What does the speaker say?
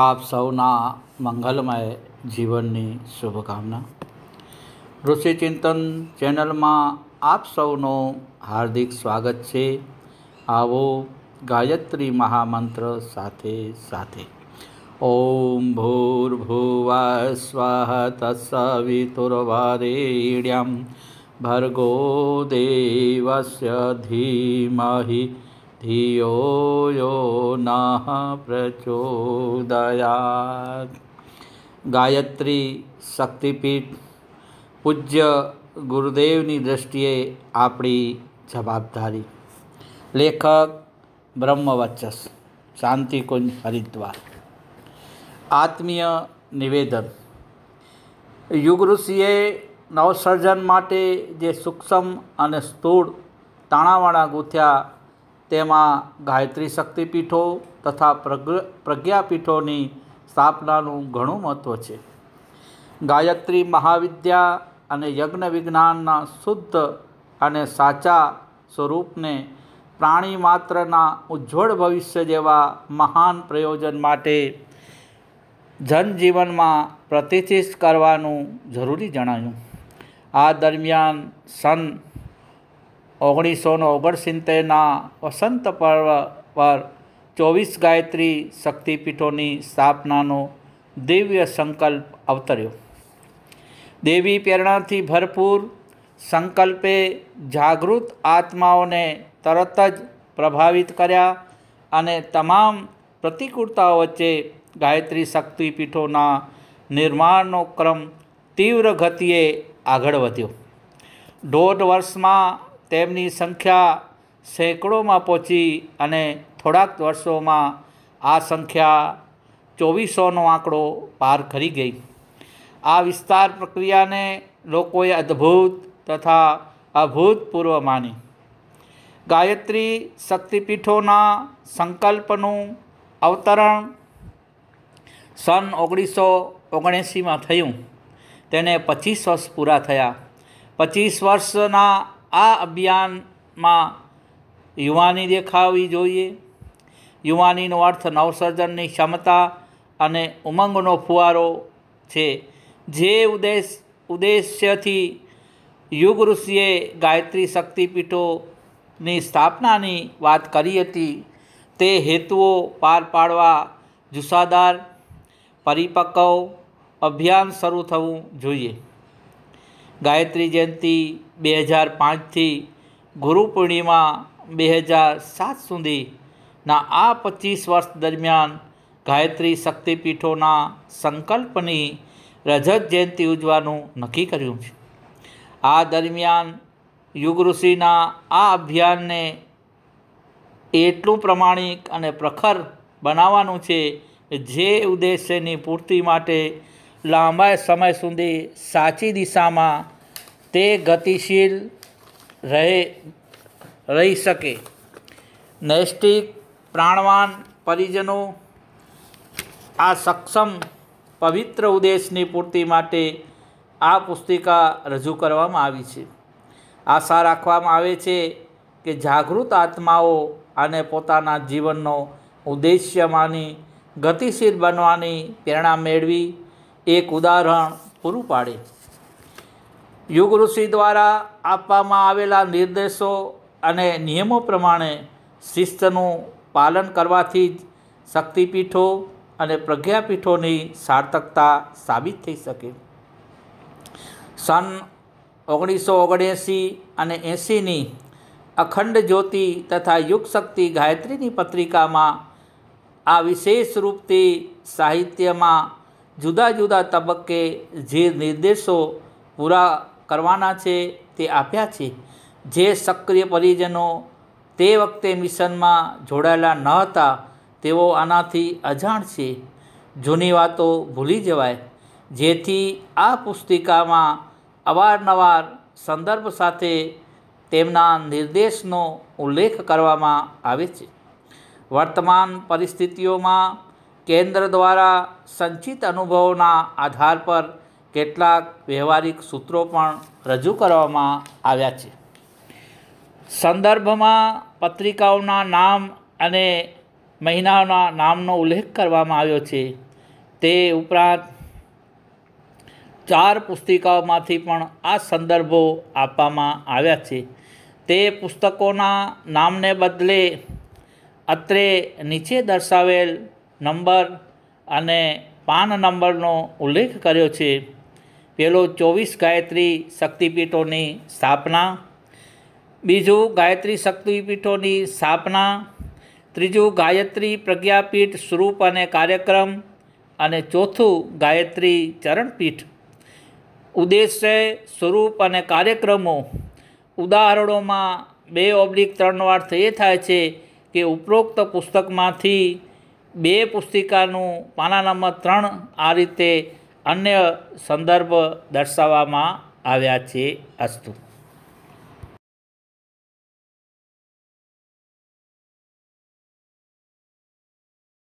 आप सौना मंगलमय जीवननी शुभकामना। ऋषि चिंतन चैनल में आप सौनो हार्दिक स्वागत है। आवो गायत्री महामंत्र साथे साथे ओम भूर्भुवः स्वः तत्सवितुर्वरेण्यं भर्गो देवस्य धीमहि धियो यो नः प्रचोदयात्। गायत्री शक्तिपीठ पूज्य गुरुदेवनी दृष्टिए आपणी जवाबदारी। लेखक ब्रह्मवचस शांतिकुंज हरिद्वार। आत्मीय निवेदन, युग ऋषिए नवसर्जन माटे जे सूक्ष्म अने स्थूल ताणावाणा गूंथ्या तेमां गायत्री शक्तिपीठों तथा प्रज्ञापीठोनी स्थापनानुं घणुं महत्व छे। गायत्री महाविद्या अने यज्ञ विज्ञानना शुद्ध अने साचा स्वरूपने प्राणी मात्रना उज्ज्वल भविष्य जेवा महान प्रयोजन माटे जनजीवन में प्रतिष्ठित करवानू जरूरी जणायू। आ दरमियान सन 1969 वसंत पर्व पर 24 गायत्री शक्तिपीठोनी स्थापनानो दिव्य संकल्प अवतर्यो। देवी प्रेरणाथी भरपूर संकल्पे जागृत आत्माओं ने तरत ज प्रभावित कर्या अने तमाम प्रतिकूलताओं वच्चे गायत्री शक्तिपीठोना निर्माणनो क्रम तीव्र गतिए आगळ वध्यो। 1.5 वर्ष में तेमनी संख्या सैकड़ों में पहुँची अने थोड़ाक वर्षों में आ संख्या 2400 आंकड़ो पार करी गई। आ विस्तार प्रक्रिया ने लोकोए अद्भुत तथा अभूतपूर्व मानी। गायत्री शक्तिपीठोना संकल्पनु अवतरण सन 1979 में थयूं। तेने 25 वर्ष पूरा थया। 25 वर्षना आ अभियान में युवानी देखावी जोईए। युवानीनो अर्थ नवसर्जननी क्षमता अने उमंगनो फुवारो छे। जे उद्देश्यथी युग ऋषिए गायत्री शक्तिपीठोनी स्थापनानी वात करी हती ते हेतुओ पार पाडवा जुस्सादार परिपक्व अभियान शुरू थवुं जोईए। गायत्री जयंती 2005 थी गुरु पूर्णिमा 2007 सुधीना आ 25 वर्ष दरमियान गायत्री शक्तिपीठोना संकल्पनी रजत जयंती उजवानुं नक्की कर्युं छे। आ दरमियान युग ऋषिना आ अभियान ने एटलुं प्रमाणिक अने प्रखर बनाववानुं छे जे उद्देश्यनी पूर्ति माटे लांबा समय सुधी साची दिशा में ते गतिशील रही सके। नैष्टिक प्राणवान परिजनों आ सक्षम पवित्र उद्देश्यनी पूर्ति माटे आ पुस्तिका रजू करवामां आवी छे। आशा राखवामां आवे छे के जागृत आत्माओ आने पोताना जीवननो उद्देश्य मानी गतिशील बनवानी प्रेरणा मेळवी एक उदाहरण पूरू पाड़े। युग ऋषि द्वारा आपवामां आवेला निर्देशों अने नियमों प्रमाणे शिस्तनु पालन करवाथी शक्तिपीठों अने प्रज्ञापीठोनी सार्थकता साबित थई सके। सन 1979 अने 80 नी अखंड ज्योति तथा युग शक्ति गायत्रीनी पत्रिका में आ विशेष रूपथी साहित्य में जुदा जुदा तबक्के जे निर्देशों पूरा करवाना छे ते आप्या छे। जे सक्रिय परिजनों ते वखते मिशन में जोड़ायेला न हता तेओ आनाथी अजाण छे। जूनी वातो भूली जवाय जेथी आ पुस्तिका में अवारनवार संदर्भ साथे तेमना निर्देशनो उल्लेख करवामां आवे छे। वर्तमान परिस्थितिओं में केन्द्र द्वारा संचित अनुभवोना आधार पर केटलाक व्यवहारिक सूत्रों पण रजू करवामां आव्या छे। संदर्भ में पत्रिकाओना नाम अने महीनाओना नामनो उल्लेख करवामां आव्यो छे। તે ઉપરાંત ચાર પુસ્તિકાઓમાંથી પણ આ સંદર્ભો આપવામાં આવ્યા છે। તે પુસ્તકોના નામને બદલે અત્રે નીચે દર્શાવેલ નંબર અને પાન નંબરનો ઉલ્લેખ કર્યો છે। પહેલો 24 ગાયત્રી શક્તિપીઠોની સ્થાપના, બીજું ગાયત્રી શક્તિપીઠોની સ્થાપના, ત્રીજું ગાયત્રી પ્રજ્ઞાપીઠ સ્વરૂપ અને કાર્યક્રમ અને ચોથું ગાયત્રી ચરણપીઠ। ઉદ્દેશ્ય, સ્વરૂપ અને કાર્યક્રમો ઉદાહરણોમાં 2/3 અર્થ એ થાય છે કે ઉપરોક્ત પુસ્તકમાંથી બે પુસ્તિકાનું પાના નંબર 3 આ રીતે અન્ય સંદર્ભ દર્શાવવામાં આવ્યા છે। અસ્તુ।